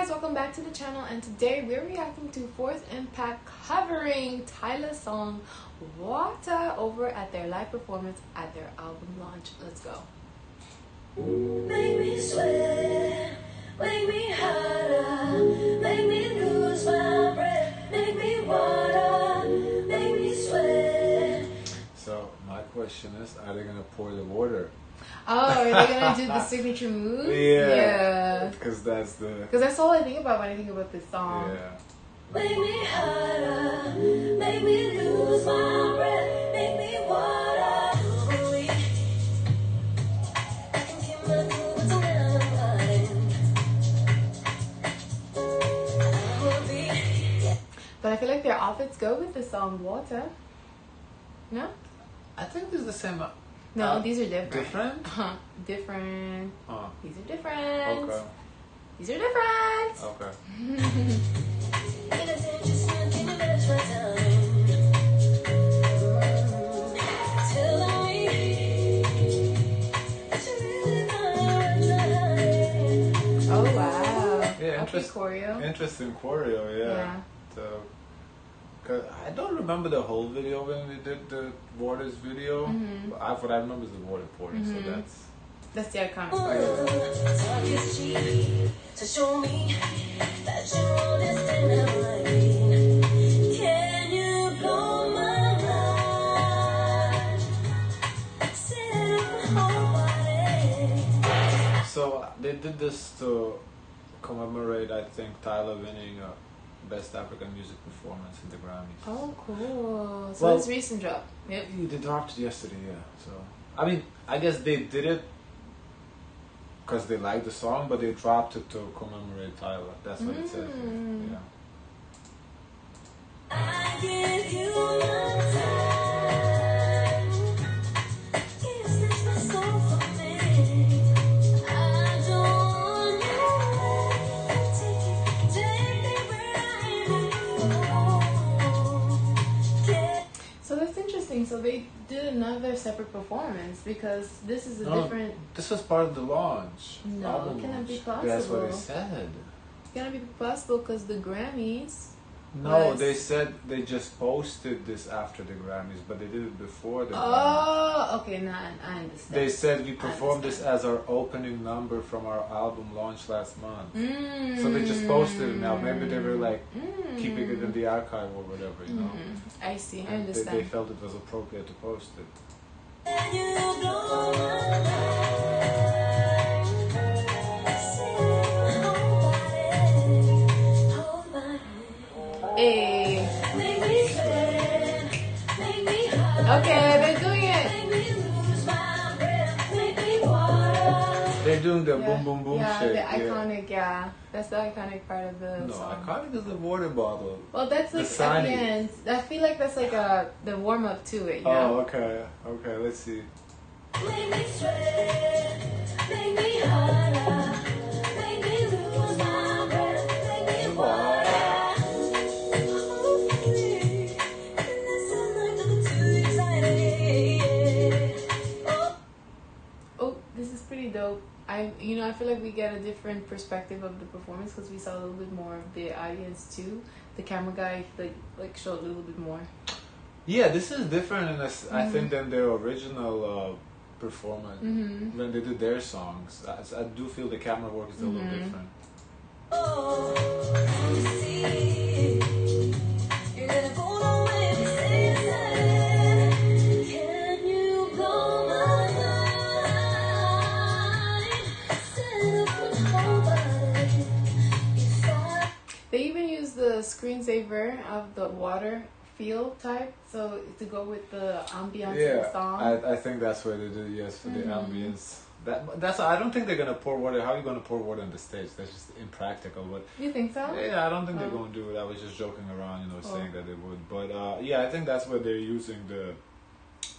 guys, welcome back to the channel, and today we're reacting to Fourth Impact covering Tyla's song Water over at their live performance at their album launch. Let's go. Make me sweat, make me harder, make me lose my breath, make me water, make me sweat. So my question is, are they gonna pour the water? Oh, are they gonna do the signature move? Yeah. Because yeah. That's all I think about when I think about this song. Yeah. Make me harder, make me lose my breath, make me water. But I feel like their outfits go with the song Water. No? I think this is the same. No, these are different. Different? Uh-huh. Different. Uh-huh. These are different. Okay. These are different. Okay. Oh, wow. Yeah, interesting choreo. Interesting choreo, yeah. So, I don't remember the whole video when we did the Waters video. Mm-hmm. What I remember is the water pouring, mm-hmm. So that's the iconic part. So they did this to commemorate, I think, Tyla winning Best African Music Performance in the Grammys. Oh, cool. So it's recent drop. Yep. They dropped yesterday, yeah. So I mean, I guess they did it because they liked the song, but they dropped it to commemorate Tyla. That's what it says. Yeah. I give you my time. So they did another separate performance because this is a different. This was part of the launch. No, it cannot be possible. That's what they said. It cannot be possible because the Grammys. No, they said they just posted this after the Grammys, but they did it before the Grammys. Oh, okay, now I understand. They said we performed this as our opening number from our album launch last month. Mm. So they just posted it now. Maybe they were like keeping it in the archive or whatever, you know. I see, and I understand. They felt it was appropriate to post it. Hey. Okay, they're doing it. They're doing the boom boom boom shit. Yeah, the iconic, yeah. That's the iconic part of the song. No, iconic is the water bottle. Well, that's like at the end. I feel like that's like the warm up to it, you know? Oh, okay. Okay, let's see. Make me sweat, make me harder. You know, I feel like we get a different perspective of the performance because we saw a little bit more of the audience too. The camera guy like showed a little bit more. Yeah, this is different, in I think, than their original performance when they did their songs. I do feel the camera work is a little different. Oh, see, you're gonna go. Screensaver of the water feel type, so to go with the ambiance of the song. I think that's what they did, yes, for the ambience. That's I don't think they're gonna pour water. How are you gonna pour water on the stage? That's just impractical. But you think so? Yeah, I don't think they're gonna do it. I was just joking around, you know, saying that they would. But yeah, I think that's where they're using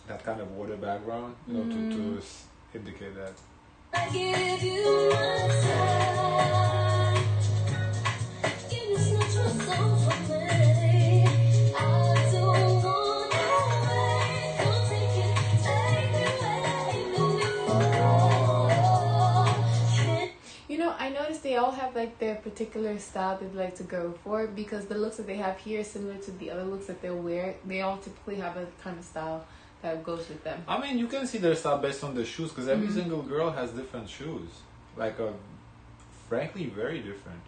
that kind of water background, you know, to indicate that. I give you my time. They all have like their particular style they'd like to go for, because the looks that they have here is similar to the other looks that they'll wear. They all typically have a kind of style that goes with them. I mean, you can see their style based on the shoes, because every single girl has different shoes. Like, frankly, very different.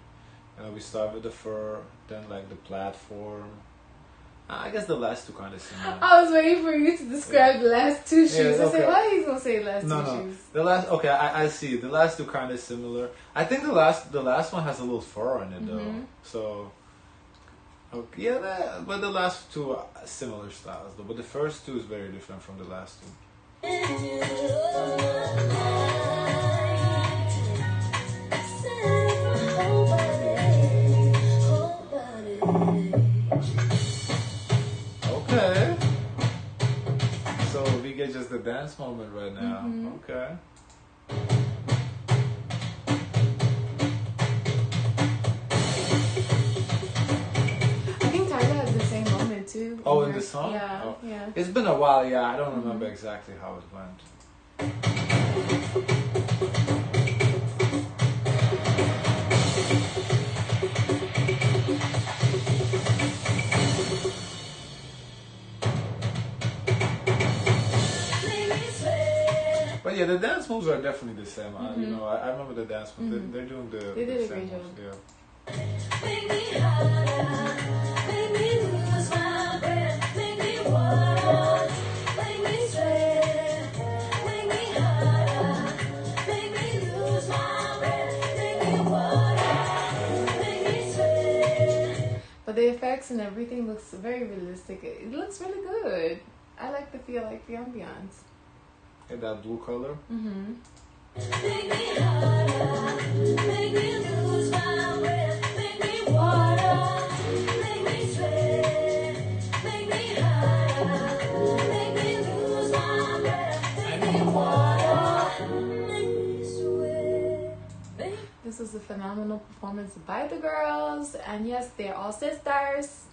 You know, we start with the fur, then like the platform. I guess the last two kind of similar. I was waiting for you to describe the last two shoes. Yeah, okay. I said, why are you gonna say last two shoes? The last, okay, I see. The last two kind of similar. I think the last one has a little fur on it though. So, okay, yeah, but the last two are similar styles though. But the first two is very different from the last two. Just the dance moment right now. Okay. I think Tyla had the same moment too. Oh, in the song? Yeah. Oh. Yeah. It's been a while, yeah. I don't remember exactly how it went. Yeah, the dance moves are definitely the same. You know, I remember the dance moves. They're doing the same moves. But the effects and everything looks very realistic. It looks really good. I like the feel, like the ambiance. And that blue color. This was a phenomenal performance by the girls, and yes, they're all sisters.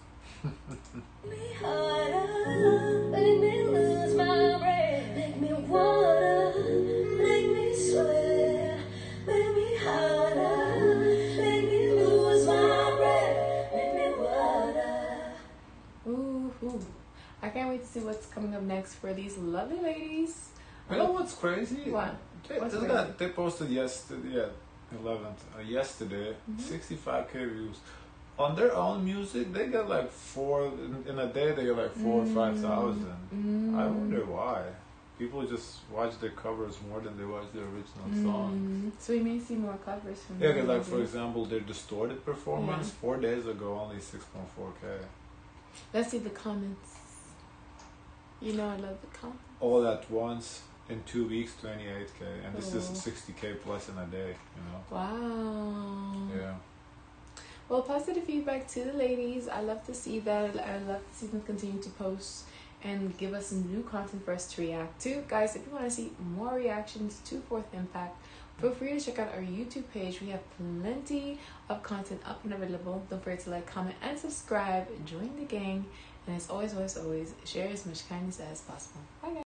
I can't wait to see what's coming up next for these lovely ladies. You know what's crazy? What? They posted yesterday, 11th, yesterday, 65K views. On their own music, they got like four or 5,000. I wonder why. People just watch their covers more than they watch their original songs. So we may see more covers from them. Yeah, like for example, their Distorted performance 4 days ago, only 6.4K. Let's see the comments. You know I love the comments. All at once in 2 weeks, 28K, and this is 60K plus in a day. You know. Wow. Yeah. Well, positive feedback to the ladies. I love to see that. I love to see them continue to post and give us some new content for us to react to. Guys, if you want to see more reactions to Fourth Impact, feel free to check out our YouTube page. We have plenty of content up and available. Don't forget to like, comment, and subscribe. Join the gang. And as always, share as much kindness as possible. Bye, guys.